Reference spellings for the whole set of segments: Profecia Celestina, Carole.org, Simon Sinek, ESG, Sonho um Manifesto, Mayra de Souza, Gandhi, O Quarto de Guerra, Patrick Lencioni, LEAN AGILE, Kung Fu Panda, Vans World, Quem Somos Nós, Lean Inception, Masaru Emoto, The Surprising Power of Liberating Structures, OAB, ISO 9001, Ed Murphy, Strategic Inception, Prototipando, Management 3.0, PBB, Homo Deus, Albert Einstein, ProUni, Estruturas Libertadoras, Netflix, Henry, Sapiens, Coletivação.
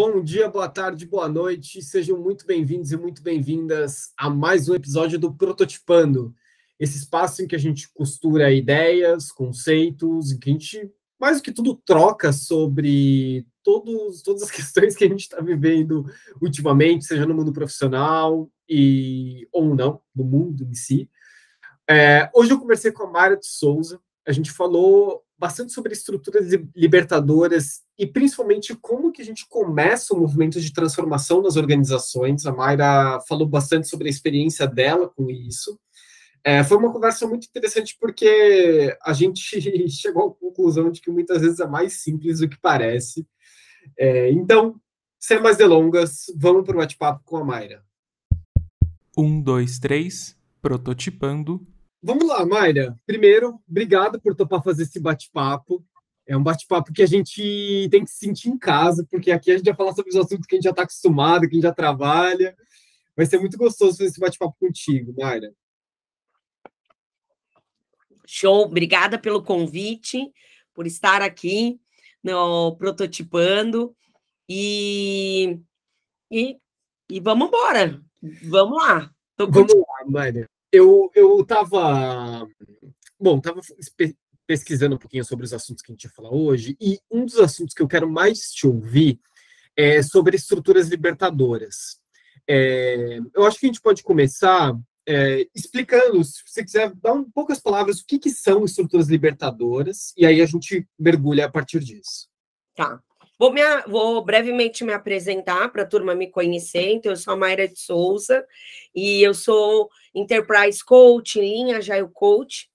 Bom dia, boa tarde, boa noite. Sejam muito bem-vindos e muito bem-vindas a mais um episódio do Prototipando. Esse espaço em que a gente costura ideias, conceitos, em que a gente, mais do que tudo, troca sobre todas as questões que a gente está vivendo ultimamente, seja no mundo profissional ou não, no mundo em si. Hoje eu conversei com a Mayra de Souza. A gente falou bastante sobre estruturas libertadoras e, principalmente, como que a gente começa o movimento de transformação nas organizações. A Mayra falou bastante sobre a experiência dela com isso. Foi uma conversa muito interessante porque a gente chegou à conclusão de que muitas vezes é mais simples do que parece. Então, sem mais delongas, vamos para o bate-papo com a Mayra. 1, 2, 3, prototipando. Vamos lá, Mayra. Primeiro, obrigado por topar fazer esse bate-papo. É um bate-papo que a gente tem que se sentir em casa, porque aqui a gente vai falar sobre os assuntos que a gente já está acostumado, que a gente já trabalha. Vai ser muito gostoso fazer esse bate-papo contigo, Mayra. Show. Obrigada pelo convite, por estar aqui no Prototipando. E vamos embora. Vamos lá. Vamos lá, Mayra. Eu estava pesquisando um pouquinho sobre os assuntos que a gente ia falar hoje, e um dos assuntos que eu quero mais te ouvir é sobre estruturas libertadoras. Eu acho que a gente pode começar explicando, se você quiser, dar poucas palavras, o que são estruturas libertadoras, e aí a gente mergulha a partir disso. Tá. Vou brevemente me apresentar para a turma me conhecer. Então, eu sou a Mayra de Souza e eu sou Enterprise Coach, Lean Agile Coach,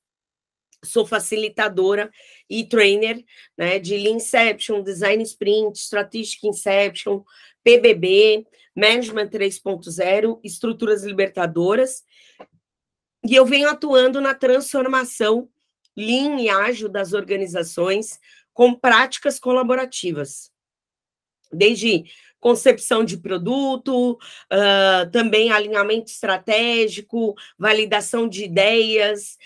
sou facilitadora e trainer, né, de Lean Inception, Design Sprint, Strategic Inception, PBB, Management 3.0, Estruturas Libertadoras, e eu venho atuando na transformação Lean e Ágil das organizações com práticas colaborativas, desde concepção de produto, também alinhamento estratégico, validação de ideias,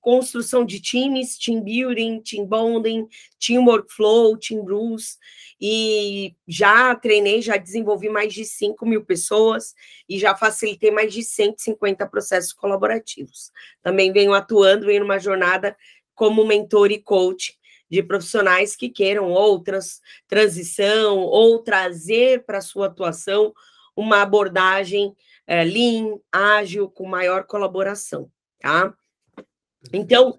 construção de times, team building, team bonding, team workflow, team rules, e já treinei, já desenvolvi mais de 5.000 pessoas e já facilitei mais de 150 processos colaborativos. Também venho atuando em uma jornada como mentor e coach de profissionais que queiram outras transição ou trazer para a sua atuação uma abordagem lean, ágil, com maior colaboração, tá? Então,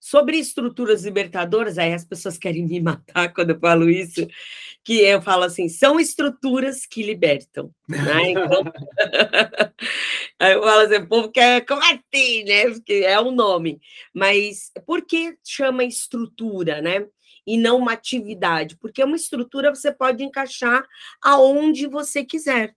sobre estruturas libertadoras, aí as pessoas querem me matar quando eu falo isso, que eu falo assim, são estruturas que libertam, né? Então, aí eu falo assim, o povo quer combater, né? Porque é o nome. Mas por que chama estrutura, né? E não uma atividade? Porque uma estrutura você pode encaixar aonde você quiser.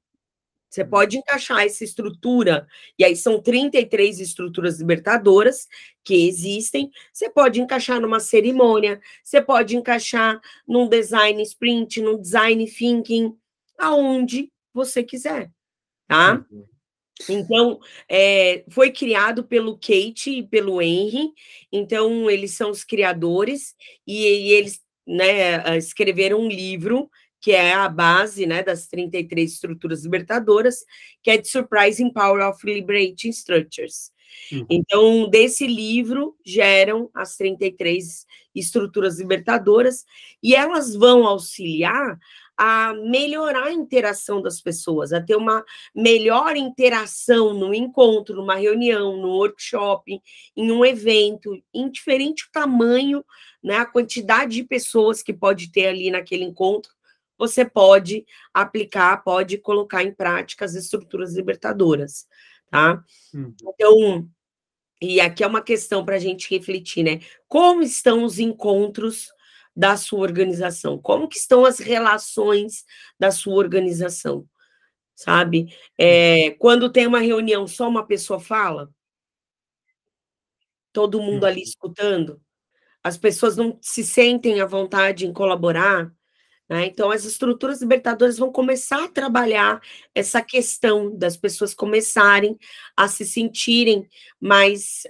Você pode encaixar essa estrutura, e aí são 33 estruturas libertadoras que existem, você pode encaixar numa cerimônia, você pode encaixar num design sprint, num design thinking, aonde você quiser, tá? Então, foi criado pelo Kate e pelo Henry, então eles são os criadores, e eles, né, escreveram um livro, que é a base, né, das 33 estruturas libertadoras, que é The Surprising Power of Liberating Structures. Uhum. Então, desse livro, geram as 33 estruturas libertadoras, e elas vão auxiliar a melhorar a interação das pessoas, a ter uma melhor interação no encontro, numa reunião, num workshop, em um evento, indiferente o tamanho, né, a quantidade de pessoas que pode ter ali naquele encontro, você pode aplicar, pode colocar em prática as estruturas libertadoras, tá? Então, e aqui é uma questão para a gente refletir, né? Como estão os encontros da sua organização? Como que estão as relações da sua organização, sabe? Quando tem uma reunião, só uma pessoa fala? Todo mundo ali escutando? As pessoas não se sentem à vontade em colaborar? Então, as estruturas libertadoras vão começar a trabalhar essa questão das pessoas começarem a se sentirem mais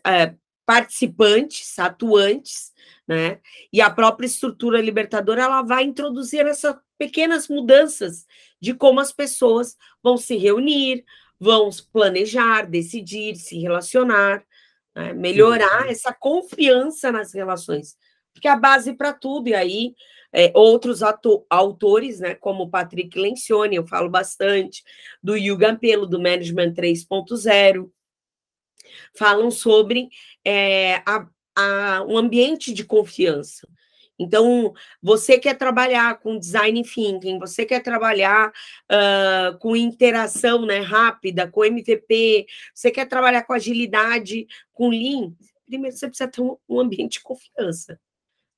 participantes, atuantes, né? E a própria estrutura libertadora ela vai introduzir essa pequenas mudanças de como as pessoas vão se reunir, vão planejar, decidir, se relacionar, né? Melhorar essa confiança nas relações, porque é a base para tudo. E aí, outros autores, né, como Patrick Lencioni, eu falo bastante, do Yogan Pelo, do Management 3.0, falam sobre um ambiente de confiança. Então, você quer trabalhar com design thinking, você quer trabalhar com interação, né, rápida, com MVP, você quer trabalhar com agilidade, com Lean, primeiro você precisa ter um ambiente de confiança.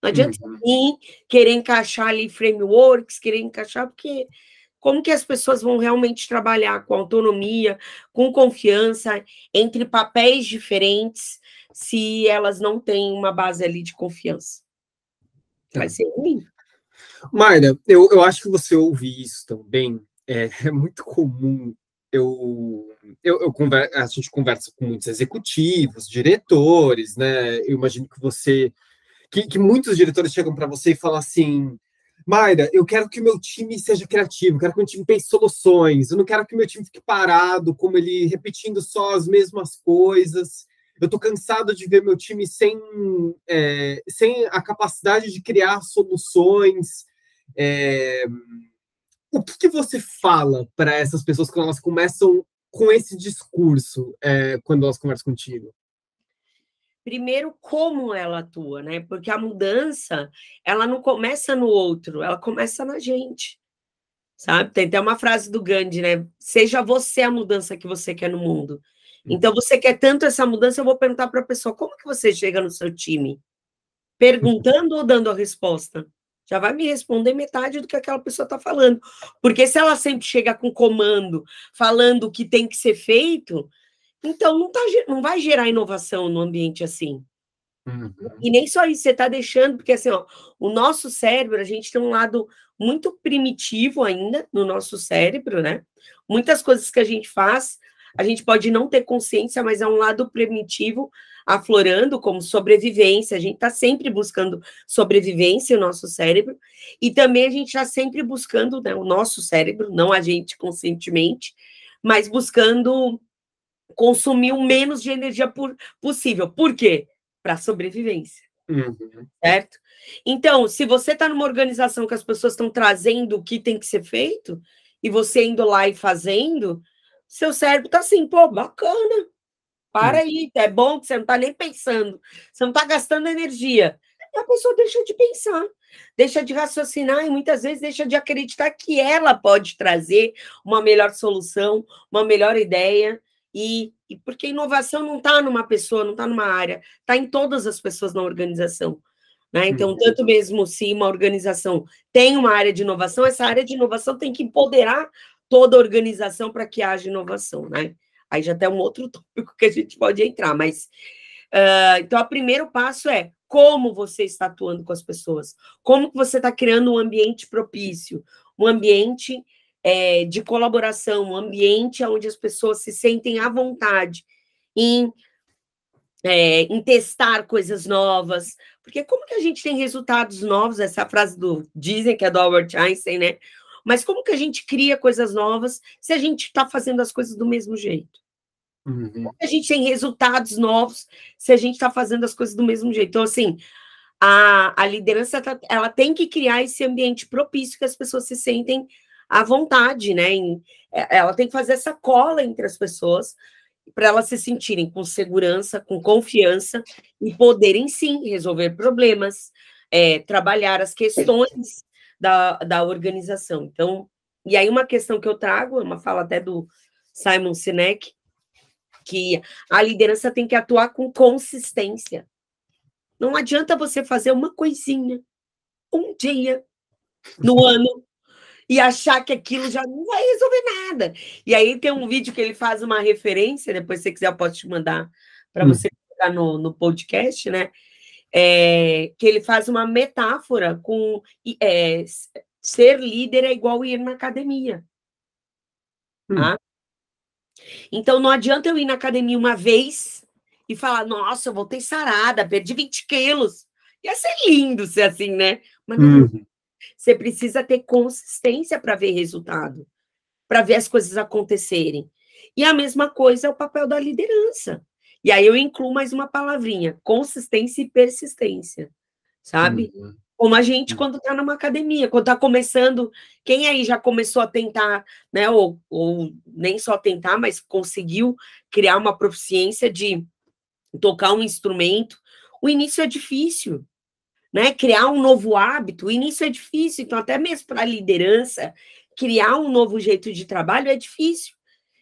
Não adianta Lean querer encaixar ali frameworks, querer encaixar, porque como que as pessoas vão realmente trabalhar com autonomia, com confiança, entre papéis diferentes, se elas não têm uma base ali de confiança? Vai ser ruim. Mayra, eu acho que você ouve isso também. É muito comum. A gente conversa com muitos executivos, diretores, né? Eu imagino que você... Que muitos diretores chegam para você e falam assim: Mayra, eu quero que o meu time seja criativo, eu quero que o meu time pense soluções, eu não quero que o meu time fique parado, como ele repetindo só as mesmas coisas. Eu estou cansado de ver meu time sem a capacidade de criar soluções. O que você fala para essas pessoas quando elas começam com esse discurso, quando elas conversam contigo? Primeiro, como ela atua, né? Porque a mudança, ela não começa no outro, ela começa na gente, sabe? Tem até uma frase do Gandhi, né? Seja você a mudança que você quer no mundo. Então, você quer tanto essa mudança, eu vou perguntar para a pessoa: como que você chega no seu time? Perguntando ou dando a resposta? Já vai me responder metade do que aquela pessoa está falando. Porque se ela sempre chega com comando, falando o que tem que ser feito, então não vai gerar inovação no ambiente assim. E nem só isso, você está deixando, porque assim, ó, o nosso cérebro, a gente tem um lado muito primitivo ainda no nosso cérebro, né? Muitas coisas que a gente faz, a gente pode não ter consciência, mas é um lado primitivo aflorando, como sobrevivência. A gente está sempre buscando sobrevivência, o nosso cérebro, e também a gente está sempre buscando, né, o nosso cérebro, não a gente conscientemente, mas buscando consumir o menos de energia possível. Por quê? Para sobrevivência, certo? Então, se você está numa organização que as pessoas estão trazendo o que tem que ser feito, e você indo lá e fazendo... Seu cérebro tá assim: pô, bacana, para aí, é bom que você não tá nem pensando, você não tá gastando energia. E a pessoa deixa de pensar, deixa de raciocinar e muitas vezes deixa de acreditar que ela pode trazer uma melhor solução, uma melhor ideia. E porque inovação não tá numa pessoa, não tá numa área, tá em todas as pessoas na organização, né? Então, tanto mesmo se uma organização tem uma área de inovação, essa área de inovação tem que empoderar toda organização para que haja inovação, né? Aí já tem um outro tópico que a gente pode entrar, mas... então, o primeiro passo é como você está atuando com as pessoas, como que você está criando um ambiente propício, um ambiente de colaboração, um ambiente onde as pessoas se sentem à vontade em testar coisas novas, porque como que a gente tem resultados novos? Essa frase dizem que é do Albert Einstein, né? Mas como que a gente cria coisas novas se a gente está fazendo as coisas do mesmo jeito? Como que a gente tem resultados novos se a gente está fazendo as coisas do mesmo jeito? Então, assim, a liderança ela tem que criar esse ambiente propício que as pessoas se sentem à vontade, né? Ela tem que fazer essa cola entre as pessoas para elas se sentirem com segurança, com confiança e poderem, sim, resolver problemas, trabalhar as questões da organização. Então, e aí uma questão que eu trago, uma fala até do Simon Sinek, que a liderança tem que atuar com consistência. Não adianta você fazer uma coisinha, um dia, no ano, e achar que aquilo já não vai resolver nada. E aí tem um vídeo que ele faz uma referência, depois se você quiser eu posso te mandar para você colocar no podcast, né? Que ele faz uma metáfora com ser líder é igual ir na academia. Tá? Então, não adianta eu ir na academia uma vez e falar: nossa, eu voltei sarada, perdi 20 quilos. Ia ser lindo ser assim, né? Mas não. Você precisa ter consistência para ver resultado, para ver as coisas acontecerem. E a mesma coisa é o papel da liderança. E aí eu incluo mais uma palavrinha, consistência e persistência, sabe? Uhum. Como a gente quando está numa academia, quando está começando, quem aí já começou a tentar, né, ou nem só tentar, mas conseguiu criar uma proficiência de tocar um instrumento, o início é difícil, né? Criar um novo hábito, o início é difícil, então até mesmo para a liderança, criar um novo jeito de trabalho é difícil.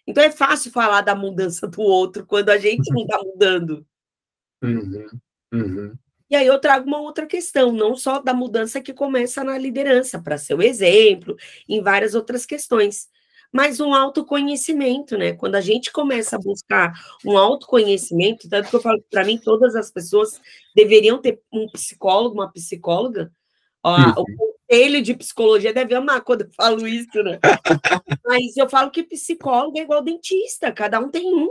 Então é fácil falar da mudança do outro quando a gente não está mudando. Uhum, uhum. E aí eu trago uma outra questão, não só da mudança que começa na liderança, para ser o exemplo, em várias outras questões, mas um autoconhecimento, né? Quando a gente começa a buscar um autoconhecimento, tanto que eu falo que para mim todas as pessoas deveriam ter um psicólogo, uma psicóloga, ó, uhum. Ele de psicologia deve amar quando eu falo isso, né? Mas eu falo que psicólogo é igual dentista, cada um tem um.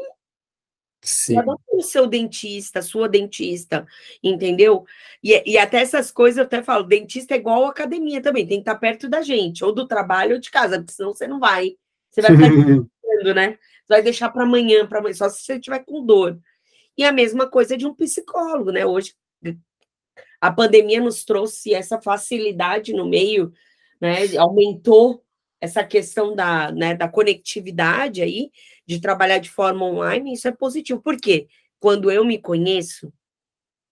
Sim. Cada um tem o seu dentista, sua dentista, entendeu? E até essas coisas eu até falo, dentista é igual academia também, tem que estar perto da gente, ou do trabalho ou de casa, porque senão você não vai. Você vai ficar pensando, né? Você vai deixar para amanhã, só se você estiver com dor. E a mesma coisa de um psicólogo, né? Hoje, a pandemia nos trouxe essa facilidade no meio, né? Aumentou essa questão da, né, da conectividade aí, de trabalhar de forma online, isso é positivo. Por quê? Quando eu me conheço,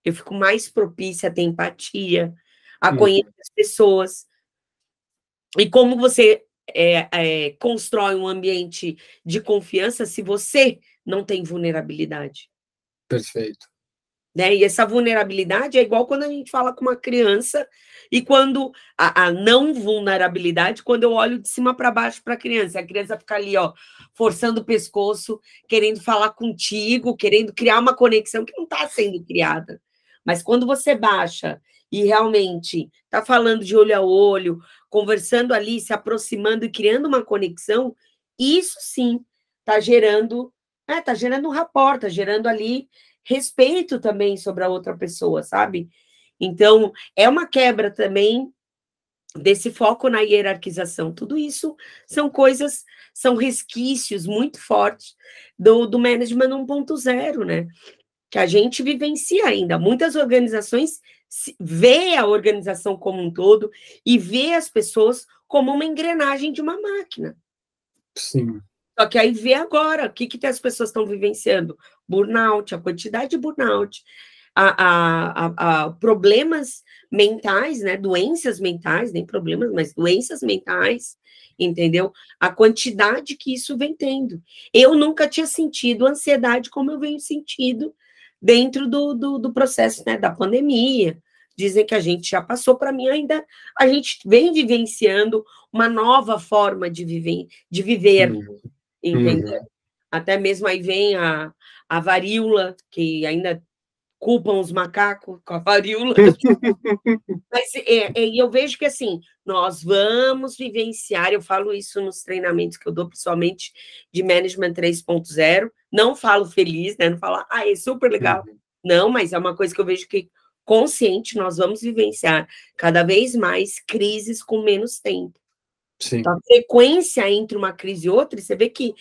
eu fico mais propícia a ter empatia, a conhecer as pessoas. E como você constrói um ambiente de confiança se você não tem vulnerabilidade? Perfeito. Né? E essa vulnerabilidade é igual quando a gente fala com uma criança e quando a não vulnerabilidade, quando eu olho de cima para baixo para a criança fica ali, ó, forçando o pescoço, querendo falar contigo, querendo criar uma conexão que não está sendo criada. Mas quando você baixa e realmente está falando de olho a olho, conversando ali, se aproximando e criando uma conexão, isso sim está gerando, né, tá gerando um rapport, está gerando ali respeito também sobre a outra pessoa, sabe? Então, é uma quebra também desse foco na hierarquização. Tudo isso são coisas, são resquícios muito fortes do Management 1.0, né? Que a gente vivencia ainda. Muitas organizações vê a organização como um todo e vê as pessoas como uma engrenagem de uma máquina. Sim. Só que aí vê agora o que as pessoas estão vivenciando. Burnout, a quantidade de burnout, problemas mentais, né? Doenças mentais, nem problemas, mas doenças mentais, entendeu? A quantidade que isso vem tendo. Eu nunca tinha sentido ansiedade como eu venho sentindo dentro do processo, né, da pandemia. Dizem que a gente já passou, para mim ainda a gente vem vivenciando uma nova forma de viver. Entendeu? Até mesmo aí vem a varíola, que ainda culpam os macacos com a varíola. Mas eu vejo que, assim, nós vamos vivenciar, eu falo isso nos treinamentos que eu dou, principalmente de Management 3.0, não falo feliz, né? Não falo, é super legal. Não, mas é uma coisa que eu vejo que, consciente, nós vamos vivenciar cada vez mais crises com menos tempo. Sim. Então, a frequência entre uma crise e outra, você vê que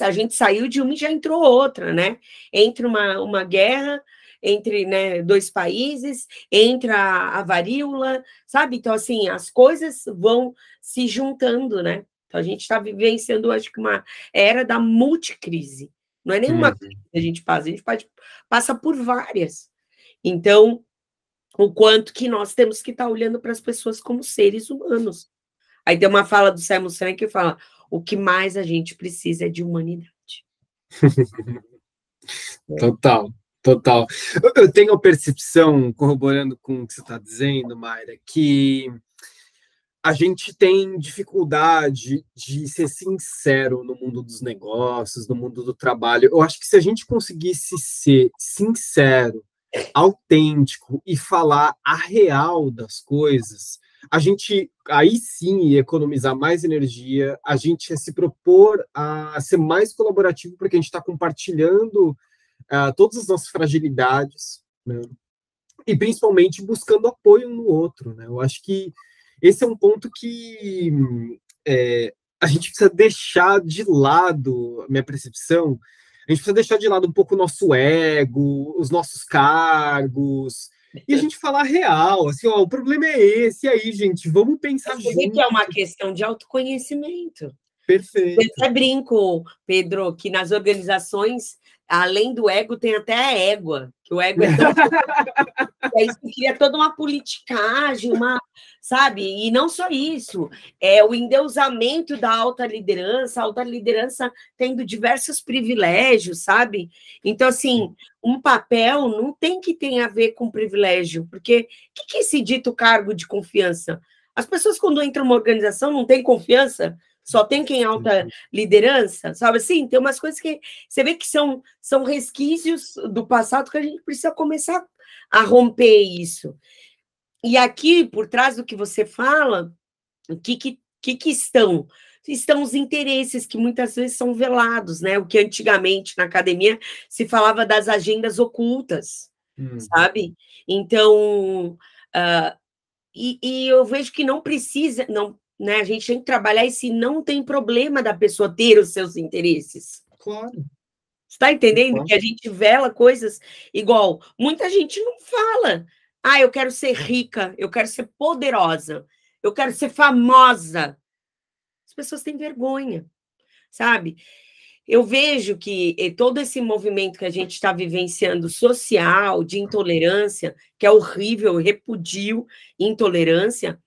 a gente saiu de uma e já entrou outra, né? Entre uma guerra, entre, né, dois países, entre a varíola, sabe? Então, assim, as coisas vão se juntando, né? Então, a gente está vivenciando, acho que, uma era da multicrise. Não é nenhuma crise que a gente passa por várias. Então, o quanto que nós temos que estar olhando para as pessoas como seres humanos. Aí tem uma fala do Simon Sinek que fala, o que mais a gente precisa é de humanidade. Total, total. Eu tenho a percepção, corroborando com o que você está dizendo, Mayra, que a gente tem dificuldade de ser sincero no mundo dos negócios, no mundo do trabalho. Eu acho que se a gente conseguisse ser sincero, autêntico e falar a real das coisas, a gente, aí sim, ia economizar mais energia, a gente ia se propor a ser mais colaborativo, porque a gente está compartilhando todas as nossas fragilidades, né? E principalmente buscando apoio um no outro, né? Eu acho que esse é um ponto que a gente precisa deixar de lado, minha percepção, a gente precisa deixar de lado um pouco o nosso ego, os nossos cargos, e a gente falar real, assim, ó, o problema é esse, aí, gente, vamos pensar junto. Que é uma questão de autoconhecimento. Perfeito. Eu até brinco, Pedro, que nas organizações, além do ego, tem até a égua, que o ego é tão... é isso que cria toda uma politicagem, uma, sabe? E não só isso, é o endeusamento da alta liderança tendo diversos privilégios, sabe? Então, assim, um papel não tem que ter a ver com privilégio, porque o que é esse dito cargo de confiança? As pessoas, quando entram numa organização, não têm confiança, só tem quem é alta liderança, sabe assim? Tem umas coisas que você vê que são resquícios do passado que a gente precisa começar a romper isso. E aqui, por trás do que você fala, o que estão? Estão os interesses que muitas vezes são velados, né? O que antigamente na academia se falava das agendas ocultas, sabe? Então, e eu vejo que não precisa... não, né? A gente tem que trabalhar e se não tem problema da pessoa ter os seus interesses. Claro. Você está entendendo que a gente vela coisas igual? Muita gente não fala. Ah, eu quero ser rica, eu quero ser poderosa, eu quero ser famosa. As pessoas têm vergonha, sabe? Eu vejo que todo esse movimento que a gente está vivenciando social, de intolerância, que é horrível, eu repudio intolerância,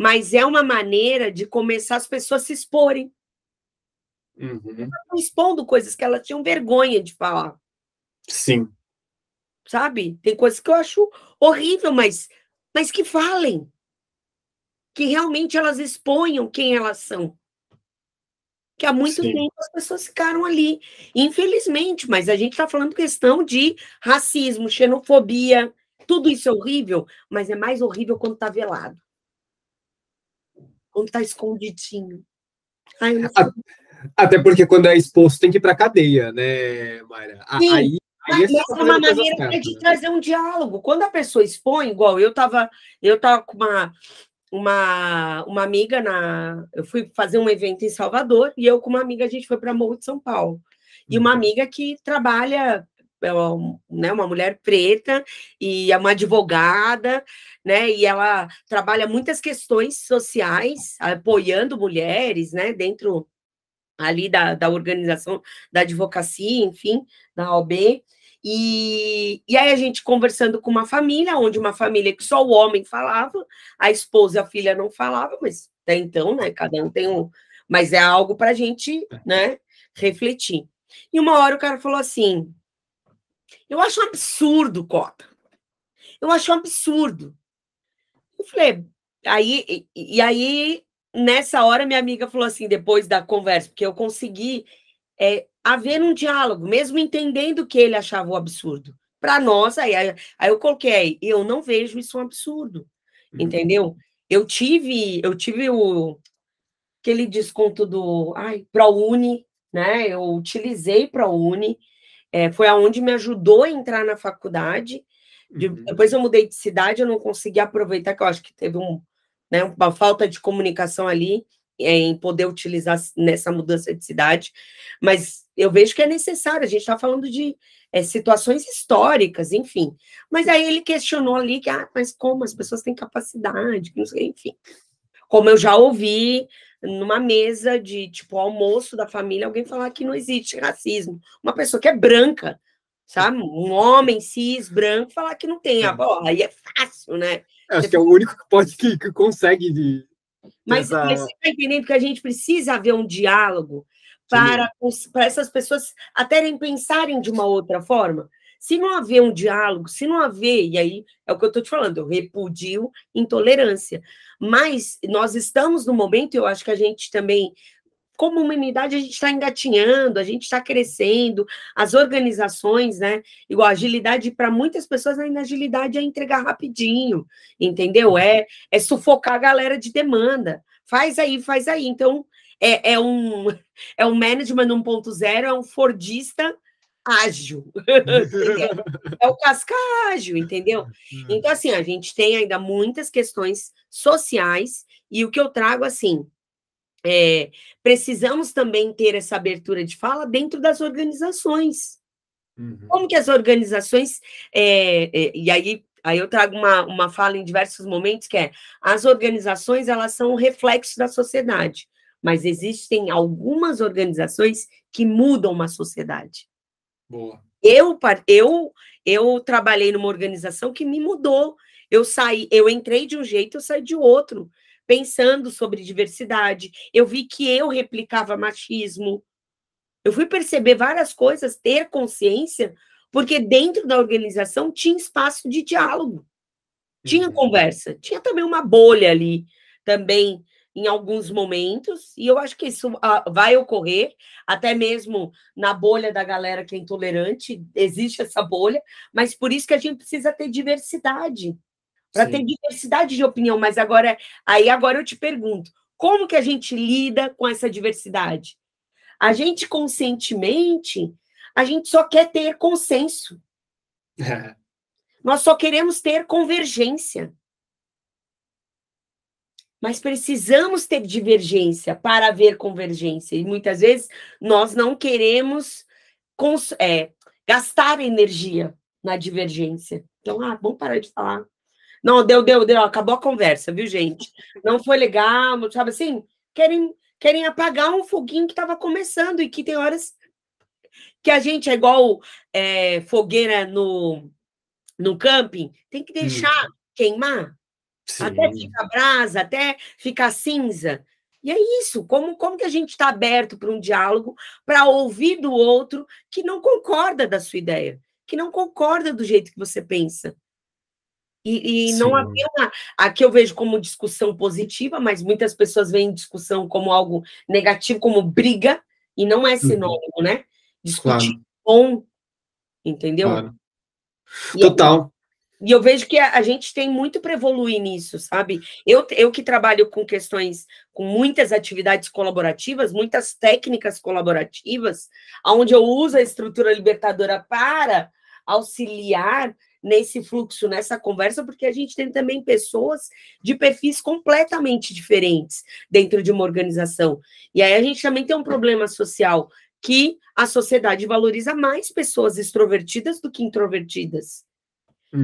mas é uma maneira de começar as pessoas a se exporem. Elas estão expondo coisas que elas tinham vergonha de falar. Sim. Sabe? Tem coisas que eu acho horrível, mas que falem. Que realmente elas exponham quem elas são. Que há muito tempo as pessoas ficaram ali. Infelizmente, mas a gente está falando questão de racismo, xenofobia, tudo isso é horrível, mas é mais horrível quando está velado. Quando tá escondidinho. Ai, eu não sei. Até porque quando é exposto tem que ir pra cadeia, né, Mayra? Sim, aí essa é uma maneira de trazer um diálogo. Quando a pessoa expõe, igual eu tava com uma amiga eu fui fazer um evento em Salvador e eu com uma amiga a gente foi para Morro de São Paulo. E uma amiga que trabalha, né, uma mulher preta e é uma advogada, né, e ela trabalha muitas questões sociais, apoiando mulheres, né, dentro ali da organização da advocacia, enfim, da OAB, e aí a gente conversando com uma família, onde uma família que só o homem falava, a esposa e a filha não falavam, mas até então, né, cada um tem um, mas é algo para a gente, né, refletir. E uma hora o cara falou assim: eu acho um absurdo, Cota. Eu acho um absurdo. Eu falei, aí, nessa hora, minha amiga falou assim, depois da conversa, porque eu consegui haver um diálogo, mesmo entendendo que ele achava o absurdo. Para nós, aí eu coloquei, eu não vejo isso um absurdo, entendeu? Eu tive aquele desconto do ProUni, né? Eu utilizei ProUni, foi aonde me ajudou a entrar na faculdade. Depois eu mudei de cidade, eu não consegui aproveitar, que eu acho que teve uma falta de comunicação ali, em poder utilizar nessa mudança de cidade. Mas eu vejo que é necessário, a gente está falando de situações históricas, enfim. Mas aí ele questionou ali que, mas como as pessoas têm capacidade, que não sei, enfim. Como eu já ouvi numa mesa de, tipo, almoço da família, alguém falar que não existe racismo. Uma pessoa que é branca, sabe? Um homem cis, branco, falar que não tem. Aí é fácil, né? Eu acho que é o único que pode, que consegue. Mas você está entendendo que a gente precisa haver um diálogo para essas pessoas até pensarem de uma outra forma. Se não haver um diálogo, se não haver, e aí é o que eu estou te falando, eu repudio intolerância. Mas nós estamos no momento, eu acho que a gente também, como humanidade, a gente está engatinhando, a gente está crescendo, as organizações, né? Igual agilidade, para muitas pessoas ainda agilidade é entregar rapidinho, entendeu? É sufocar a galera de demanda. Faz aí. Então, é um management 1.0, é um fordista ágil, é o casca ágil, entendeu? Então, assim, a gente tem ainda muitas questões sociais, e o que eu trago, assim, é, precisamos também ter essa abertura de fala dentro das organizações. Como que as organizações... e aí eu trago uma fala em diversos momentos, que é, as organizações, elas são um reflexo da sociedade, mas existem algumas organizações que mudam uma sociedade. Boa. Eu trabalhei numa organização que me mudou. Eu entrei de um jeito, eu saí de outro, pensando sobre diversidade. Eu vi que eu replicava machismo. Eu fui perceber várias coisas, ter consciência, porque dentro da organização tinha espaço de diálogo, tinha conversa, tinha também uma bolha ali, também, em alguns momentos, e eu acho que isso vai ocorrer, até mesmo na bolha da galera que é intolerante, existe essa bolha, mas por isso que a gente precisa ter diversidade, para ter diversidade de opinião. Mas agora eu te pergunto, como que a gente lida com essa diversidade? A gente, conscientemente, a gente só quer ter consenso. Nós só queremos ter convergência. Mas precisamos ter divergência para haver convergência. E muitas vezes nós não queremos gastar energia na divergência. Então, vamos parar de falar. Não, deu, acabou a conversa, viu, gente? Não foi legal, sabe assim? Querem apagar um foguinho que estava começando, e que tem horas que a gente é igual fogueira no camping, tem que deixar queimar, até ficar brasa, até ficar cinza. E é isso, como que a gente está aberto para um diálogo, para ouvir do outro que não concorda da sua ideia, que não concorda do jeito que você pensa. E não haver aqui eu vejo como discussão positiva, mas muitas pessoas veem discussão como algo negativo, como briga, e não é sinônimo, né? Discutir bom, entendeu? Claro. Total. E eu vejo que a gente tem muito para evoluir nisso, sabe? Eu que trabalho com questões, com muitas atividades colaborativas, muitas técnicas colaborativas, onde eu uso a estrutura libertadora para auxiliar nesse fluxo, nessa conversa, porque a gente tem também pessoas de perfis completamente diferentes dentro de uma organização. E aí a gente também tem um problema social, que a sociedade valoriza mais pessoas extrovertidas do que introvertidas.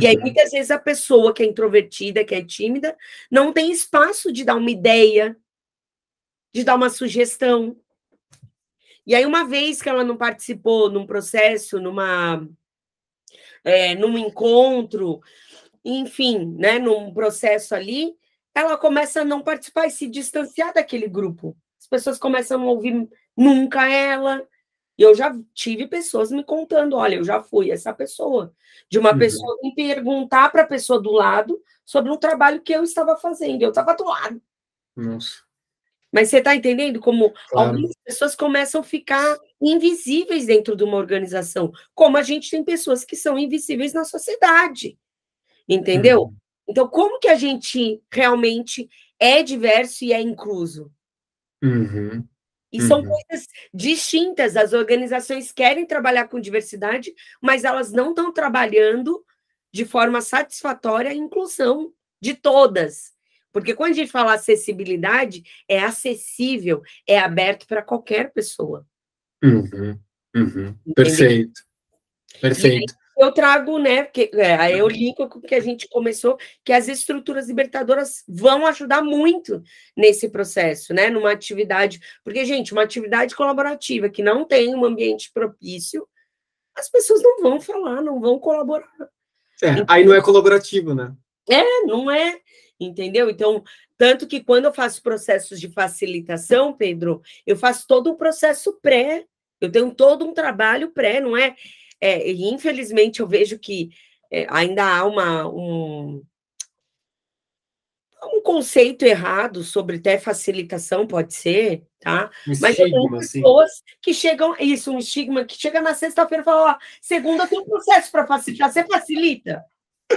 E aí, muitas vezes, a pessoa que é introvertida, que é tímida, não tem espaço de dar uma ideia, de dar uma sugestão. E aí, uma vez que ela não participou num processo, num encontro, enfim, né, num processo ali, ela começa a não participar e se distanciar daquele grupo. As pessoas começam a não ouvir nunca ela. E eu já tive pessoas me contando, olha, eu já fui essa pessoa. De uma pessoa me perguntar para a pessoa do lado sobre um trabalho que eu estava fazendo. Eu estava do lado. Nossa. Mas você está entendendo como algumas pessoas começam a ficar invisíveis dentro de uma organização? Como a gente tem pessoas que são invisíveis na sociedade. Entendeu? Então, como que a gente realmente é diverso e é incluso? E são coisas distintas. As organizações querem trabalhar com diversidade, mas elas não estão trabalhando de forma satisfatória a inclusão de todas. Porque quando a gente fala acessibilidade, é acessível, é aberto para qualquer pessoa. Perfeito. Perfeito. Eu trago, né, porque eu linko com o que a gente começou, que as estruturas libertadoras vão ajudar muito nesse processo, né, numa atividade, porque, gente, uma atividade colaborativa que não tem um ambiente propício, as pessoas não vão falar, não vão colaborar. Então, aí não é colaborativo, né? Não é, entendeu? Então, tanto que quando eu faço processos de facilitação, Pedro, eu faço todo um processo pré, eu tenho todo um trabalho pré, não é... e infelizmente eu vejo que ainda há um conceito errado sobre até facilitação, pode ser, tá? Mas tem pessoas que chegam, um estigma que chega na sexta-feira e fala, ó, segunda tem um processo para facilitar, você facilita?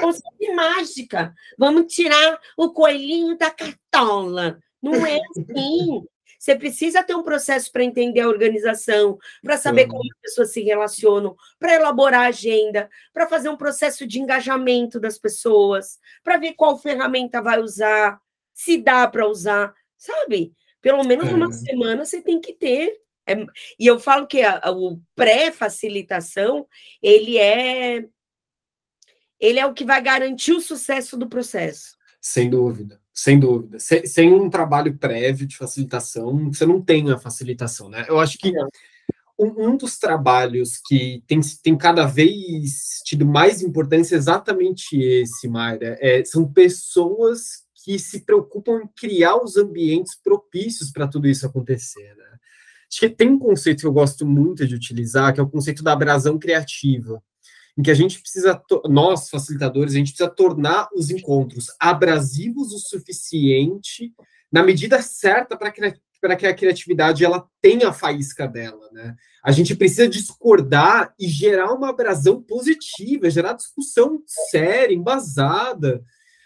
Conceito mágica, vamos tirar o coelhinho da cartola, não é assim. Você precisa ter um processo para entender a organização, para saber como as pessoas se relacionam, para elaborar a agenda, para fazer um processo de engajamento das pessoas, para ver qual ferramenta vai usar, se dá para usar, sabe? Pelo menos uma semana você tem que ter. E eu falo que o pré-facilitação, ele é o que vai garantir o sucesso do processo. Sem dúvida. Sem dúvida. Sem um trabalho prévio de facilitação, você não tem a facilitação, né? Eu acho que um dos trabalhos que tem cada vez tido mais importância é exatamente esse, Mayra. São pessoas que se preocupam em criar os ambientes propícios para tudo isso acontecer, né? Acho que tem um conceito que eu gosto muito de utilizar, que é o conceito da abrasão criativa, em que a gente precisa, nós, facilitadores, a gente precisa tornar os encontros abrasivos o suficiente na medida certa para que a criatividade ela tenha a faísca dela, né? A gente precisa discordar e gerar uma abrasão positiva, gerar discussão séria, embasada,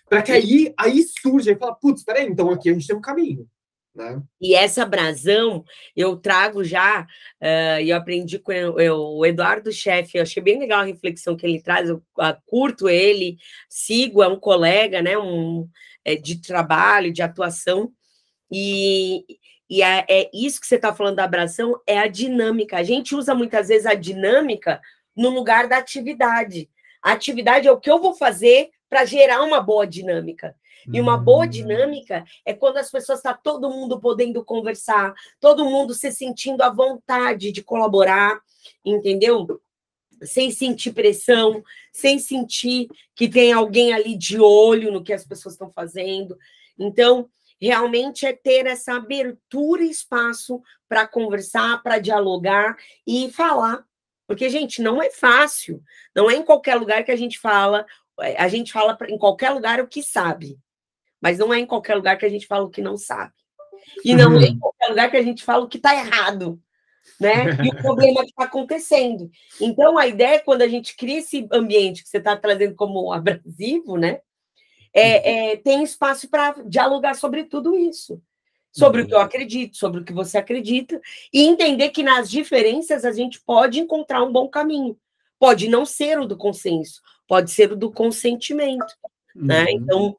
para que aí surja e fala, putz, peraí, então aqui a gente tem um caminho, né? E essa abrasão eu trago já, eu aprendi com o Eduardo Chefe, eu achei bem legal a reflexão que ele traz, eu curto ele, sigo, é um colega, né, de trabalho, de atuação, e é isso que você está falando da abrasão, é a dinâmica. A gente usa muitas vezes a dinâmica no lugar da atividade. A atividade é o que eu vou fazer para gerar uma boa dinâmica. E uma boa dinâmica é quando as pessoas estão, todo mundo podendo conversar, todo mundo se sentindo à vontade de colaborar, entendeu? Sem sentir pressão, sem sentir que tem alguém ali de olho no que as pessoas estão fazendo. Então, realmente é ter essa abertura e espaço para conversar, para dialogar e falar. Porque, gente, não é fácil. Não é em qualquer lugar que a gente fala. A gente fala em qualquer lugar o que sabe. Mas não é em qualquer lugar que a gente fala o que não sabe. E não é em qualquer lugar que a gente fala o que está errado, né? E o problema que está acontecendo. Então, a ideia é quando a gente cria esse ambiente que você está trazendo como abrasivo, né? Tem espaço para dialogar sobre tudo isso. Sobre o que eu acredito, sobre o que você acredita. E entender que nas diferenças a gente pode encontrar um bom caminho. Pode não ser o do consenso. Pode ser o do consentimento, né? Então,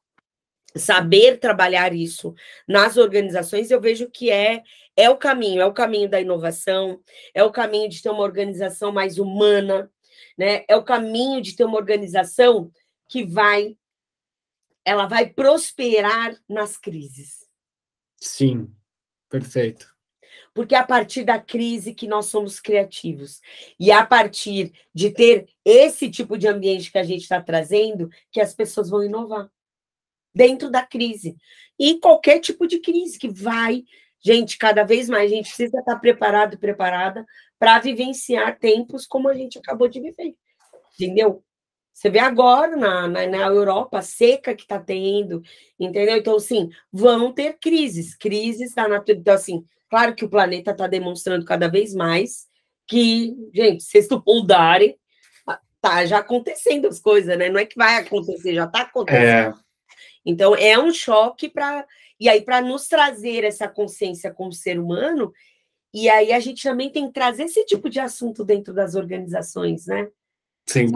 saber trabalhar isso nas organizações, eu vejo que é o caminho da inovação, é o caminho de ter uma organização mais humana, né? É o caminho de ter uma organização que ela vai prosperar nas crises. Sim, perfeito. Porque é a partir da crise que nós somos criativos. E é a partir de ter esse tipo de ambiente que a gente está trazendo, que as pessoas vão inovar dentro da crise. E qualquer tipo de crise que vai... Gente, cada vez mais a gente precisa estar preparado e preparada para vivenciar tempos como a gente acabou de viver. Entendeu? Você vê agora na Europa a seca que está tendo, entendeu? Então, assim, vão ter crises da natureza. Então, assim... Claro que o planeta está demonstrando cada vez mais que, gente, sexto pondare, tá já acontecendo as coisas, né? Não é que vai acontecer, já está acontecendo. Então, é um choque para nos trazer essa consciência como ser humano, e aí a gente também tem que trazer esse tipo de assunto dentro das organizações, né? Sim.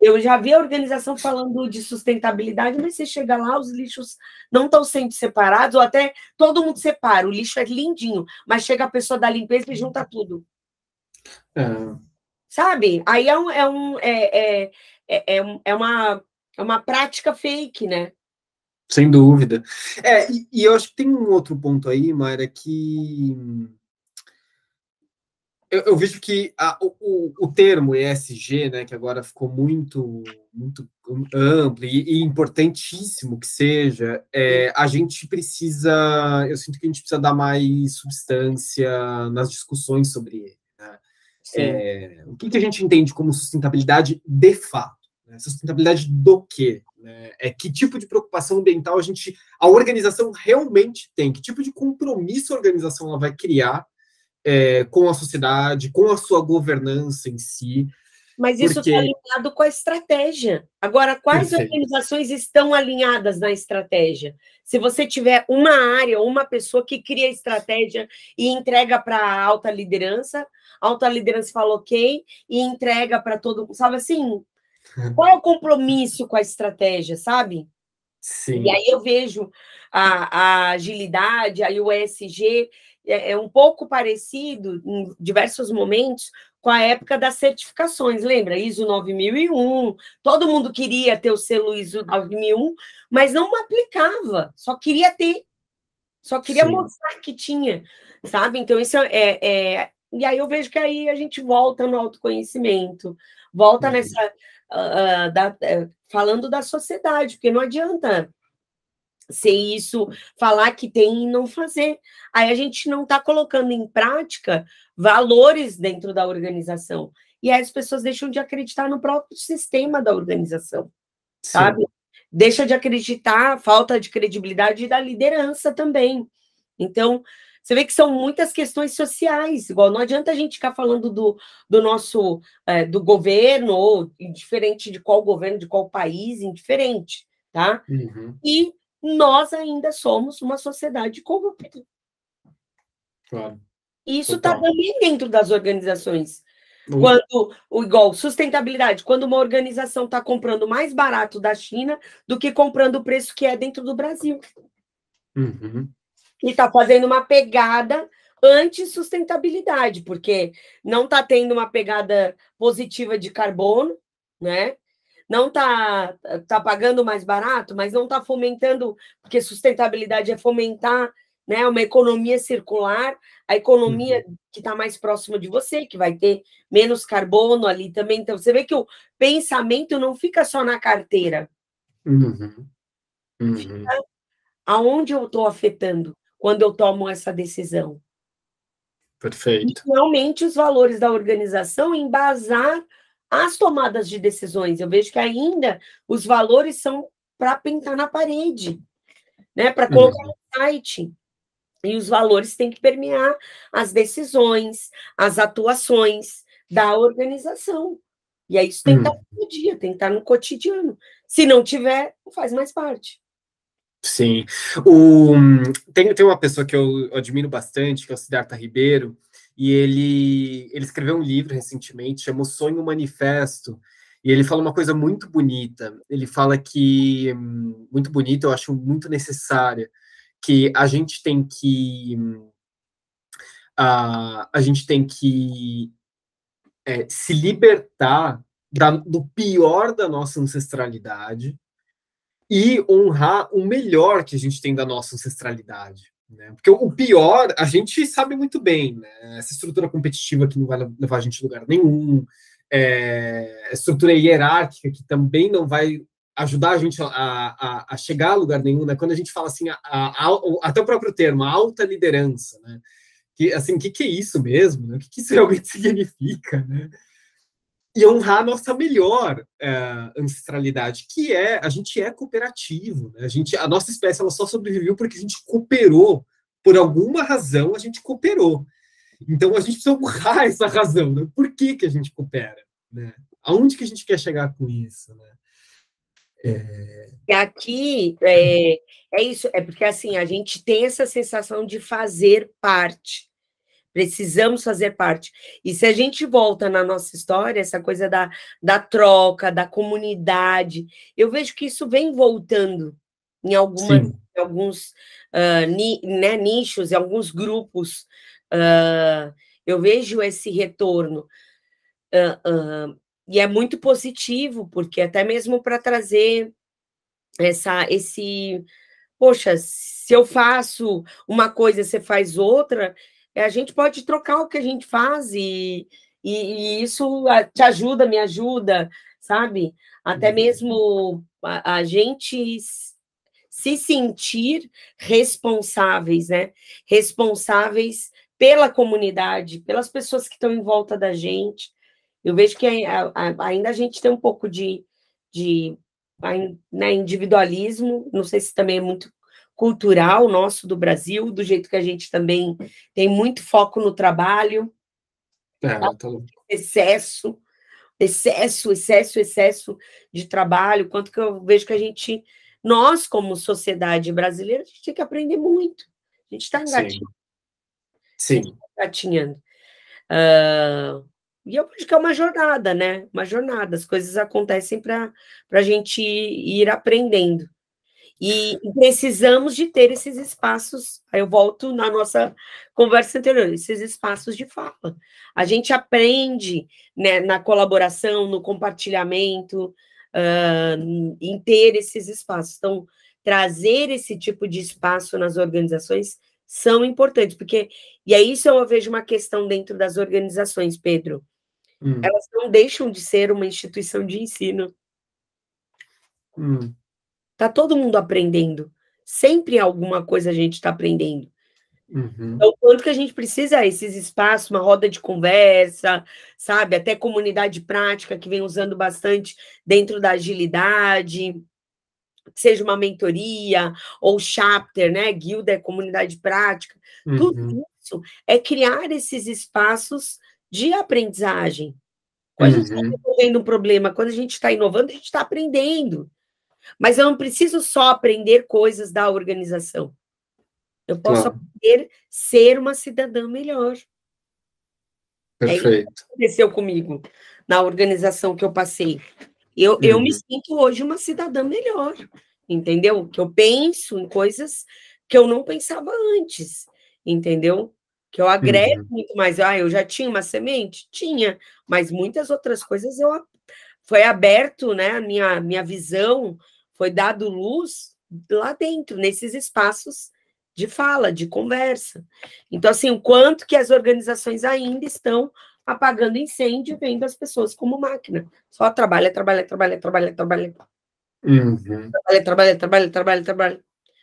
Eu já vi a organização falando de sustentabilidade, mas você chega lá, os lixos não estão sendo separados, ou até todo mundo separa, o lixo é lindinho, mas chega a pessoa da limpeza e junta tudo. Sabe? Aí é uma prática fake, né? Sem dúvida. E eu acho que tem um outro ponto aí, Mayra, que... Eu vejo que o termo ESG, né, que agora ficou muito amplo e importantíssimo que seja, eu sinto que a gente precisa dar mais substância nas discussões sobre ele, né? O que a gente entende como sustentabilidade de fato, né? Sustentabilidade do quê? Né? Que tipo de preocupação ambiental a organização realmente tem? Que tipo de compromisso a organização ela vai criar com a sociedade, com a sua governança em si, Mas isso está alinhado com a estratégia. Agora, quais organizações estão alinhadas na estratégia? Se você tiver uma área, uma pessoa que cria estratégia e entrega para a alta liderança fala ok e entrega para todo mundo, sabe assim? Qual é o compromisso com a estratégia, sabe? Sim. E aí eu vejo a agilidade, aí o ESG, é um pouco parecido em diversos momentos com a época das certificações, lembra? ISO 9001, todo mundo queria ter o selo ISO 9001, mas não aplicava, só queria ter, só queria mostrar que tinha, sabe? Então, isso E aí eu vejo que aí a gente volta no autoconhecimento, volta nessa... falando da sociedade, porque não adianta ser isso, falar que tem e não fazer. Aí a gente não está colocando em prática valores dentro da organização. E aí as pessoas deixam de acreditar no próprio sistema da organização, sabe? Deixa de acreditar, falta de credibilidade da liderança também. Então, você vê que são muitas questões sociais, igual não adianta a gente ficar falando do governo, ou indiferente de qual governo, de qual país, indiferente, tá? Uhum. E nós ainda somos uma sociedade corrupta. Claro. E isso está também dentro das organizações. Uhum. Igual sustentabilidade, quando uma organização está comprando mais barato da China do que comprando o preço que é dentro do Brasil. Uhum. E está fazendo uma pegada anti-sustentabilidade, porque não está tendo uma pegada positiva de carbono, né? Não está pagando mais barato, mas não está fomentando, porque sustentabilidade é fomentar, né, uma economia circular, a economia que está mais próxima de você, que vai ter menos carbono ali também. Então, você vê que o pensamento não fica só na carteira. Uhum. Uhum. Fica aonde eu estou afetando quando eu tomo essa decisão. Perfeito. E realmente os valores da organização embasar as tomadas de decisões. Eu vejo que ainda os valores são para pintar na parede, né? Para colocar no site. E os valores têm que permear as decisões, as atuações da organização. E aí isso tem que estar no dia, tem que estar no cotidiano. Se não tiver, não faz mais parte. Sim. Tem uma pessoa que eu admiro bastante, que é o Cidarta Ribeiro, e ele escreveu um livro recentemente, chamou Sonho um Manifesto, e ele fala uma coisa muito bonita, ele fala que, muito bonita, eu acho muito necessária, que a gente tem que se libertar do pior da nossa ancestralidade, e honrar o melhor que a gente tem da nossa ancestralidade, né? Porque o pior, a gente sabe muito bem, né? Essa estrutura competitiva que não vai levar a gente a lugar nenhum, a estrutura hierárquica que também não vai ajudar a gente a chegar a lugar nenhum, né? Quando a gente fala assim, até o próprio termo, a alta liderança, né? Que, assim, o que é isso mesmo? Né? O que isso realmente significa, né? E honrar a nossa melhor ancestralidade, que é, a gente é cooperativo, né? A nossa espécie ela só sobreviveu porque a gente cooperou, por alguma razão a gente cooperou. Então a gente precisa honrar essa razão, né? Por que a gente coopera, né? Aonde que a gente quer chegar com isso, né? E aqui, isso, porque assim, a gente tem essa sensação de fazer parte. Precisamos fazer parte. E se a gente volta na nossa história, essa coisa da troca, da comunidade, eu vejo que isso vem voltando em alguns nichos, em alguns grupos. Eu vejo esse retorno. E é muito positivo, porque até mesmo para trazer poxa, se eu faço uma coisa, você faz outra... A gente pode trocar o que a gente faz e isso te ajuda, me ajuda, sabe? Até mesmo a gente se sentir responsáveis, né? Responsáveis pela comunidade, pelas pessoas que estão em volta da gente. Eu vejo que ainda a gente tem um pouco de individualismo, não sei se também é muito cultural nosso do Brasil, do jeito que a gente também tem muito foco no trabalho, excesso, excesso de trabalho, quanto que eu vejo que a gente, nós como sociedade brasileira, a gente tem que aprender muito, a gente está engatinhando. Sim. E eu acho que é uma jornada, né? Uma jornada, as coisas acontecem para a gente ir aprendendo. E precisamos de ter esses espaços, aí eu volto na nossa conversa anterior, esses espaços de fala. A gente aprende, né, na colaboração, no compartilhamento, em ter esses espaços. Então, trazer esse tipo de espaço nas organizações são importantes, porque... E aí isso eu vejo uma questão dentro das organizações, Pedro. Elas não deixam de ser uma instituição de ensino. Está todo mundo aprendendo. Sempre alguma coisa a gente está aprendendo. Então, quanto que a gente precisa esses espaços, uma roda de conversa, sabe? Até comunidade prática, que vem usando bastante dentro da agilidade, que seja uma mentoria, ou chapter, né? Guilda é comunidade prática. Tudo isso é criar esses espaços de aprendizagem. Quando a gente está resolvendo um problema, quando a gente está inovando, a gente está aprendendo. Mas eu não preciso só aprender coisas da organização. Eu posso aprender a ser uma cidadã melhor. Perfeito. É isso que aconteceu comigo na organização que eu passei. Eu me sinto hoje uma cidadã melhor, entendeu? Que eu penso em coisas que eu não pensava antes, entendeu? Que eu agrego muito mais. Ah, eu já tinha uma semente? Tinha. Mas muitas outras coisas eu foi aberto, né? A minha visão foi dado luz lá dentro, nesses espaços de fala, de conversa. Então, assim, o quanto que as organizações ainda estão apagando incêndio, vendo as pessoas como máquina. Só trabalha. Trabalha.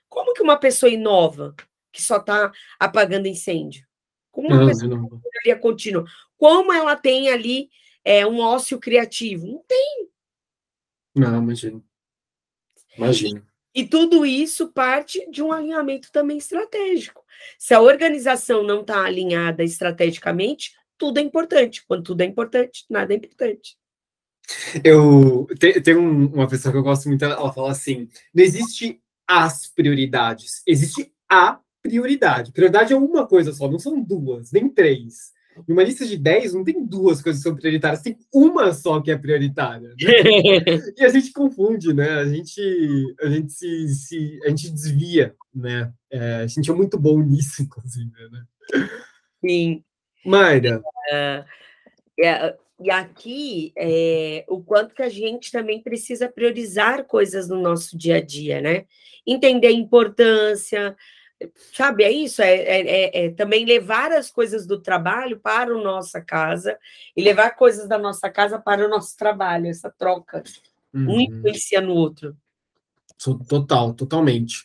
Como que uma pessoa inova que só está apagando incêndio? Como uma pessoa que contínua? Como ela tem ali um ócio criativo? Não tem. Não, imagino. E tudo isso parte de um alinhamento também estratégico. Se a organização não está alinhada estrategicamente, tudo é importante. Quando tudo é importante, nada é importante. Tem uma pessoa que eu gosto muito, ela fala assim, não existe as prioridades, existe a prioridade. Prioridade é uma coisa só, não são duas, nem três. Em uma lista de 10, não tem duas coisas que são prioritárias, tem uma só que é prioritária. Né? E a gente confunde, né? A gente desvia, né? A gente é muito bom nisso, inclusive, né? Sim. Mayra. E aqui, o quanto que a gente também precisa priorizar coisas no nosso dia a dia, né? Entender a importância, sabe, é isso, também levar as coisas do trabalho para a nossa casa e levar coisas da nossa casa para o nosso trabalho, essa troca. Um influencia no outro. Totalmente.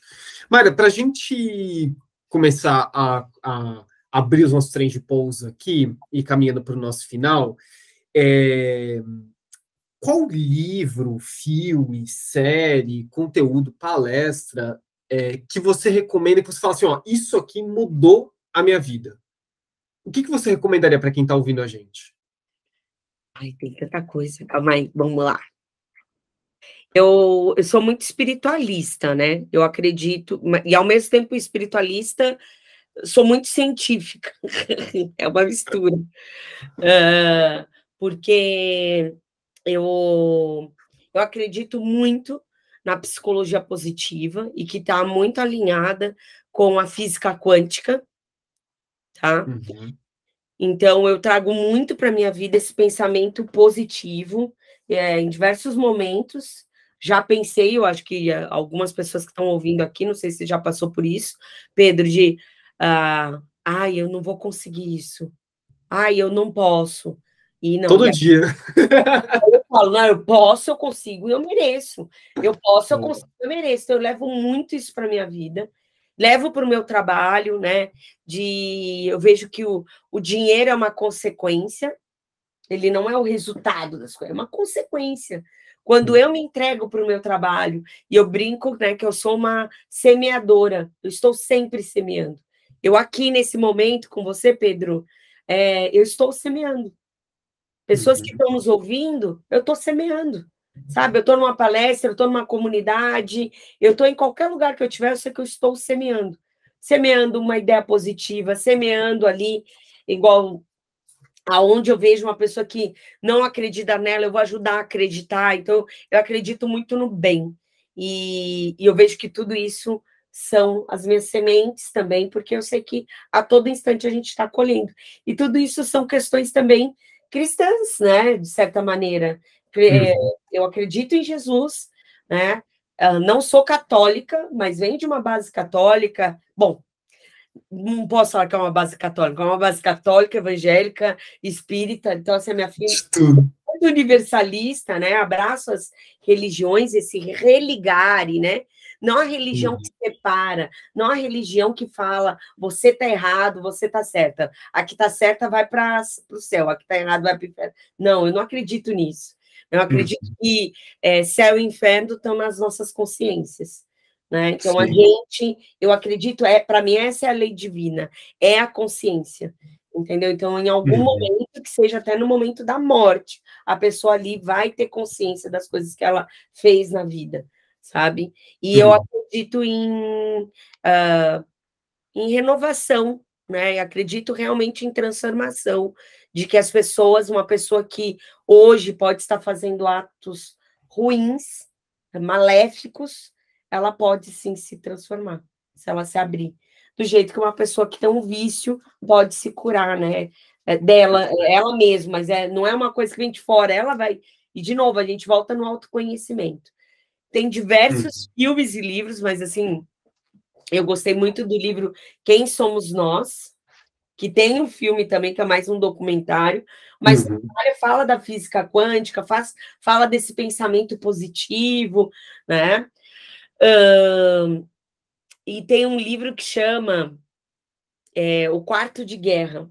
Mayra, para a gente começar a abrir os nossos trens de pouso aqui e caminhando para o nosso final, qual livro, filme, série, conteúdo, palestra que você recomenda, que você fala assim, ó, isso aqui mudou a minha vida? O que você recomendaria para quem está ouvindo a gente? Ai, tem tanta coisa, calma aí, vamos lá. Eu sou muito espiritualista, né? Eu acredito, e ao mesmo tempo espiritualista... Sou muito científica, é uma mistura, porque eu acredito muito na psicologia positiva e que está muito alinhada com a física quântica, tá? Então, eu trago muito para a minha vida esse pensamento positivo, em diversos momentos. Já pensei, eu acho que algumas pessoas que estão ouvindo aqui, não sei se já passou por isso, Pedro, de... eu não vou conseguir isso. Eu não posso. E não, todo dia. Eu falo, não, eu posso, eu consigo, eu mereço. Eu posso, eu consigo, eu mereço. Então, eu levo muito isso para minha vida. Levo para o meu trabalho, né? Eu vejo que o dinheiro é uma consequência. Ele não é o resultado das coisas, é uma consequência. Quando eu me entrego para o meu trabalho, e eu brinco, né, que eu sou uma semeadora, eu estou sempre semeando. Eu aqui, nesse momento, com você, Pedro, eu estou semeando. Pessoas que estão nos ouvindo, eu estou semeando, sabe? Eu estou numa palestra, eu estou numa comunidade, eu estou em qualquer lugar que eu estiver, eu sei que eu estou semeando. Semeando uma ideia positiva, semeando ali, igual aonde eu vejo uma pessoa que não acredita nela, eu vou ajudar a acreditar. Então, eu acredito muito no bem. E eu vejo que tudo isso são as minhas sementes também, porque eu sei que a todo instante a gente está colhendo. E tudo isso são questões também cristãs, né? De certa maneira. Eu acredito em Jesus, né? Não sou católica, mas venho de uma base católica. Bom, não posso falar que é uma base católica, é uma base católica, evangélica, espírita. Então, essa é minha filha. Muito universalista, né? Abraço as religiões, esse religare, né? Não a religião que separa, não a religião que fala você tá errado, você tá certa. A que tá certa vai para o céu, a que tá errada vai para o inferno. Não, eu não acredito nisso. Eu acredito que céu e inferno estão nas nossas consciências, né? Então, a gente, eu acredito, para mim, essa é a lei divina, é a consciência, entendeu? Então, em algum momento, que seja até no momento da morte, a pessoa ali vai ter consciência das coisas que ela fez na vida, sabe? E eu acredito em renovação, né? Eu acredito realmente em transformação, de que as pessoas, uma pessoa que hoje pode estar fazendo atos ruins, maléficos, ela pode sim se transformar, se ela se abrir. Do jeito que uma pessoa que tem um vício pode se curar, né? Dela, ela mesma, mas não é uma coisa que vem de fora, ela vai... E, de novo, a gente volta no autoconhecimento. Tem diversos filmes e livros, mas, assim, eu gostei muito do livro Quem Somos Nós, que tem um filme também, que é mais um documentário, mas fala da física quântica, fala desse pensamento positivo, né? E tem um livro que chama O Quarto de Guerra,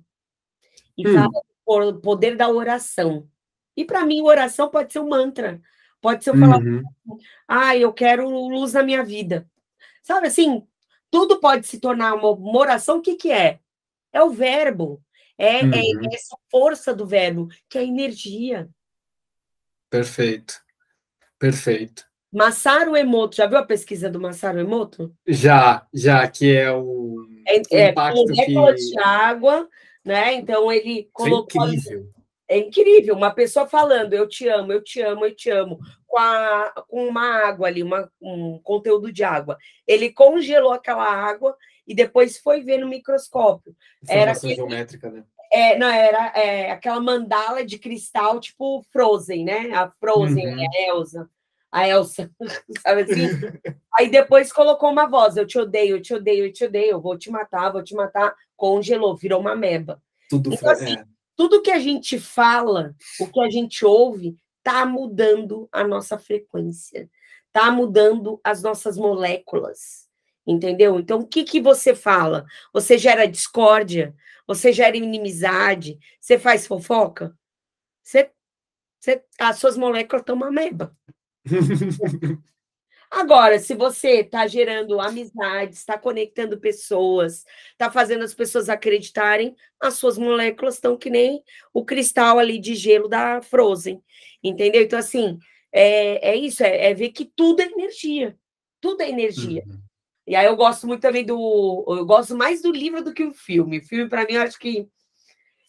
e fala do poder da oração. E, para mim, oração pode ser um mantra, pode ser eu falar eu quero luz na minha vida. Sabe, assim, tudo pode se tornar uma oração. O que que é? É o verbo, é essa força do verbo, que é a energia. Perfeito, perfeito. Masaru Emoto, já viu a pesquisa do Masaru Emoto? Já, que é o impacto de água, né? Então ele colocou... É incrível, uma pessoa falando, eu te amo, eu te amo, eu te amo, com uma água ali, um conteúdo de água. Ele congelou aquela água e depois foi ver no microscópio. Informação geométrica, né? Era aquela mandala de cristal, tipo Frozen, né? A Frozen, a Elsa, sabe assim? Aí depois colocou uma voz, eu te odeio, eu te odeio, eu te odeio, eu vou te matar, congelou, virou uma ameba. Tudo que a gente fala, o que a gente ouve, está mudando a nossa frequência, está mudando as nossas moléculas, entendeu? Então, o que que você fala? Você gera discórdia? Você gera inimizade? Você faz fofoca? As suas moléculas estão uma ameba. Agora, se você está gerando amizades, está conectando pessoas, está fazendo as pessoas acreditarem, as suas moléculas estão que nem o cristal ali de gelo da Frozen, entendeu? Então, assim, é isso, ver que tudo é energia, tudo é energia. E aí eu gosto muito também eu gosto mais do livro do que do filme. O filme, para mim, eu acho que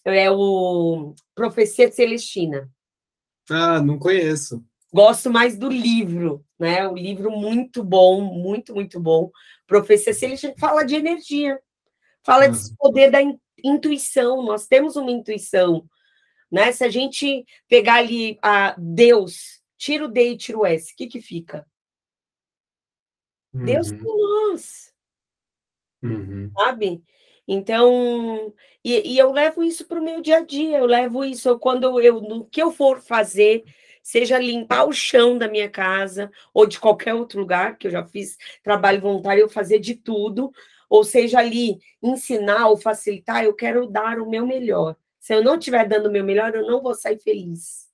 é o Profecia Celestina. Ah, não conheço. Gosto mais do livro, né? Um livro muito bom, muito, muito bom. Profecia Celestina fala de energia, fala desse poder da intuição. Nós temos uma intuição, né? Se a gente pegar ali a Deus, tira o D e tira o S, o que fica? Deus com nós, sabe? Então, e eu levo isso para o meu dia a dia, eu levo isso, no que eu for fazer... seja limpar o chão da minha casa ou de qualquer outro lugar, que eu já fiz trabalho voluntário, eu fazer de tudo, ou seja ali ensinar ou facilitar, eu quero dar o meu melhor. Se eu não estiver dando o meu melhor, eu não vou sair feliz,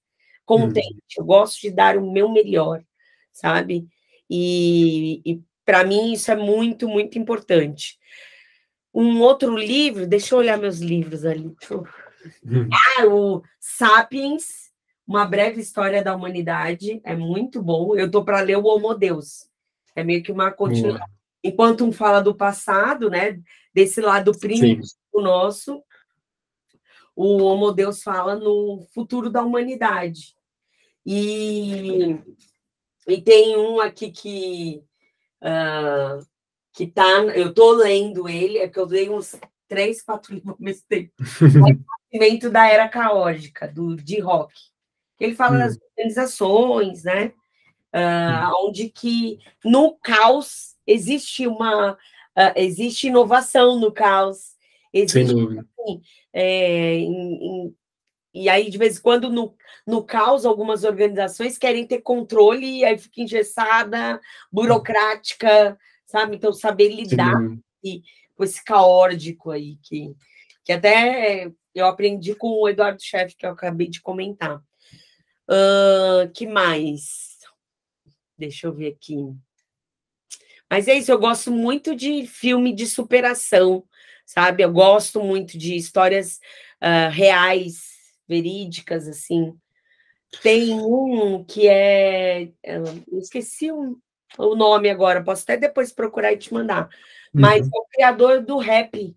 contente. Eu gosto de dar o meu melhor, sabe? E para mim isso é muito, muito importante. Um outro livro, deixa eu olhar meus livros ali, O Sapiens, Uma Breve História da Humanidade, é muito bom. Eu estou para ler o Homo Deus. É meio que uma continuidade. Enquanto um fala do passado, né, desse lado primitivo nosso, o Homo Deus fala no futuro da humanidade. E tem um aqui que tá, eu estou lendo ele, é que eu leio uns 3, 4 livros ao mesmo tempo. O Nascimento da Era Caógica, de Rock. Ele fala das organizações, né? Onde que no caos existe uma existe inovação no caos. Existe, sem dúvida. Assim, e aí, de vez em quando, no caos, algumas organizações querem ter controle e aí fica engessada, burocrática, sabe? Então, saber lidar com esse caórdico aí, que até eu aprendi com o Eduardo Chefe, que eu acabei de comentar. Que mais? Deixa eu ver aqui. Mas é isso, eu gosto muito de filme de superação, sabe? Eu gosto muito de histórias reais, verídicas, assim. Tem um que é... Eu esqueci o nome agora, posso até depois procurar e te mandar. Mas é o criador do rap.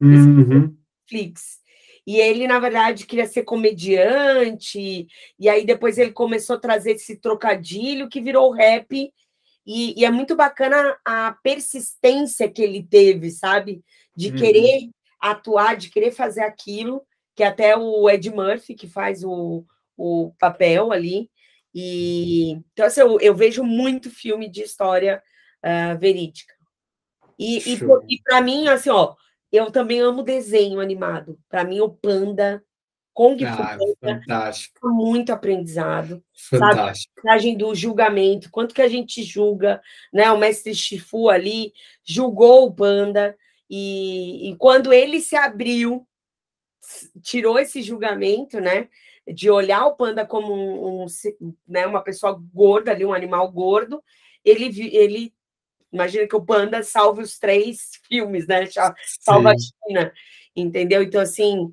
Netflix. E ele, na verdade, queria ser comediante, e aí depois ele começou a trazer esse trocadilho que virou rap, e é muito bacana a persistência que ele teve, sabe? De querer atuar, de querer fazer aquilo, que até o Ed Murphy, que faz o papel ali. E, então, assim, eu vejo muito filme de história verídica. E para mim, assim, ó, eu também amo desenho animado. Para mim, o Panda, Kung Fu Panda, é muito aprendizado. Fantástico. Sabe? A mensagem do julgamento, quanto que a gente julga, né? O mestre Shifu ali julgou o Panda, e quando ele se abriu, tirou esse julgamento, né? De olhar o Panda como né, uma pessoa gorda ali, um animal gordo, ele imagina que o Panda salva os 3 filmes, né? Salva a China, entendeu? Então, assim,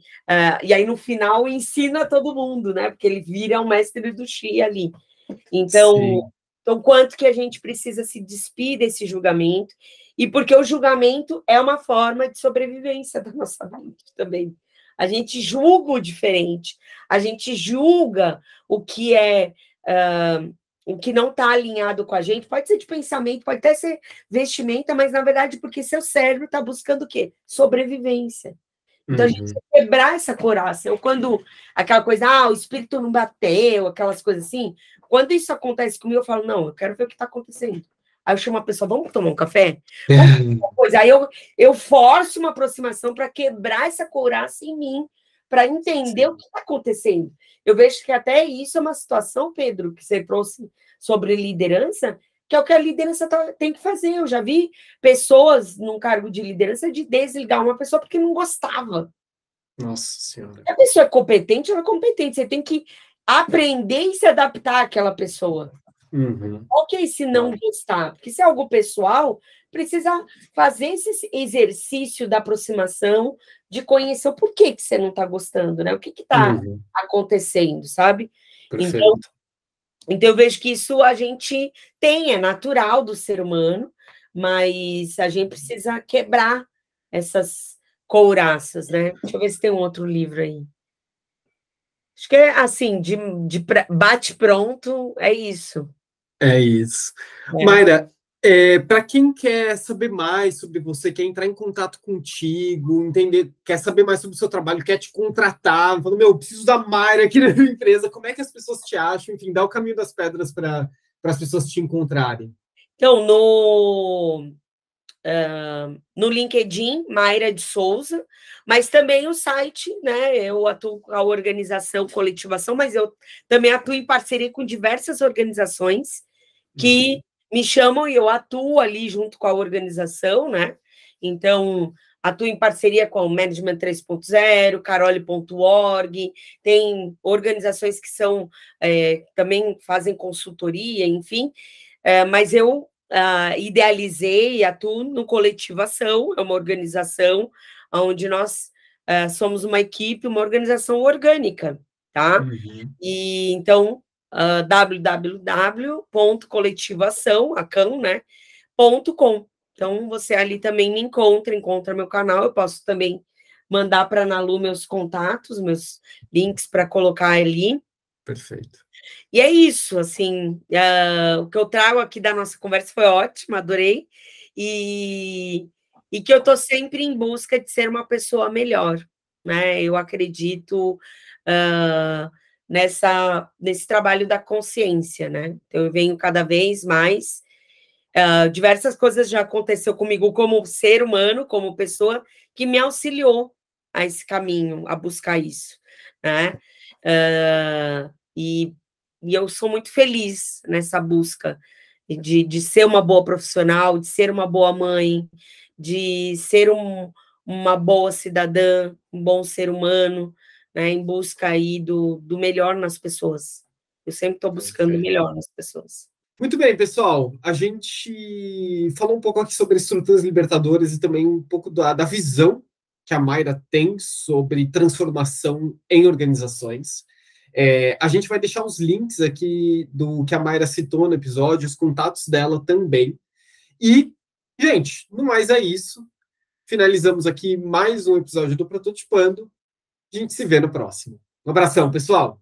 e aí no final ensina todo mundo, né? Porque ele vira o mestre do Chi ali. Então, quanto que a gente precisa se despir desse julgamento? E porque o julgamento é uma forma de sobrevivência da nossa mente também. A gente julga o diferente, a gente julga o que é... o que não está alinhado com a gente, pode ser de pensamento, pode até ser vestimenta, mas, na verdade, porque seu cérebro está buscando o quê? Sobrevivência. Então, a gente tem que quebrar essa coraça. Quando aquela coisa, o espírito não bateu, aquelas coisas assim, quando isso acontece comigo, eu falo, não, eu quero ver o que está acontecendo. Aí eu chamo a pessoa, vamos tomar um café? Aí eu forço uma aproximação para quebrar essa coraça em mim, para entender o que está acontecendo. Eu vejo que até isso é uma situação, Pedro, que você trouxe sobre liderança, que é o que a liderança tem que fazer. Eu já vi pessoas num cargo de liderança de desligar uma pessoa porque não gostava. Nossa Senhora. Se a pessoa é competente, ela é competente. Você tem que aprender e se adaptar àquela pessoa. Ok, se não gostar. Porque se é algo pessoal, precisa fazer esse exercício da aproximação, de conhecer o porquê que você não está gostando, né? O que está acontecendo, sabe? Perfeito. Então, eu vejo que isso a gente tem, é natural do ser humano, mas a gente precisa quebrar essas couraças, né? Deixa eu ver se tem um outro livro aí. Acho que é assim, de bate-pronto, é isso. É isso. Mayra, para quem quer saber mais sobre você, quer entrar em contato contigo, entender, quer saber mais sobre o seu trabalho, quer te contratar, falando, eu preciso da Mayra aqui na minha empresa, como é que as pessoas te acham? Enfim, dá o caminho das pedras para as pessoas te encontrarem. Então, no LinkedIn, Mayra de Souza, mas também o site, né? Eu atuo com a organização Coletivação, mas eu também atuo em parceria com diversas organizações que me chamam e eu atuo ali junto com a organização, né? Então, atuo em parceria com o Management 3.0, Carole.org, tem organizações que são também fazem consultoria, enfim, mas eu idealizei e atuo no Coletivação, é uma organização onde nós somos uma equipe, uma organização orgânica, tá? Uhum. E então, www.coletivação, a CAM, né? .com. Então, você ali também me encontra, encontra meu canal, eu posso também mandar para a Nalu meus contatos, meus links para colocar ali. Perfeito. E é isso, assim, o que eu trago aqui da nossa conversa foi ótimo, adorei, e que eu estou sempre em busca de ser uma pessoa melhor, né? Eu acredito nesse trabalho da consciência, né? Então, eu venho cada vez mais, diversas coisas já aconteceu comigo como ser humano, como pessoa, que me auxiliou a esse caminho, a buscar isso, né? E eu sou muito feliz nessa busca de ser uma boa profissional, de ser uma boa mãe, de ser uma boa cidadã, um bom ser humano, né, em busca aí do melhor nas pessoas. Eu sempre estou buscando o melhor nas pessoas. Muito bem, pessoal. A gente falou um pouco aqui sobre estruturas libertadoras e também um pouco da visão que a Mayra tem sobre transformação em organizações. A gente vai deixar os links aqui do que a Mayra citou no episódio, os contatos dela também. E, gente, no mais é isso. Finalizamos aqui mais um episódio do Prototipando. A gente se vê no próximo. Um abração, pessoal!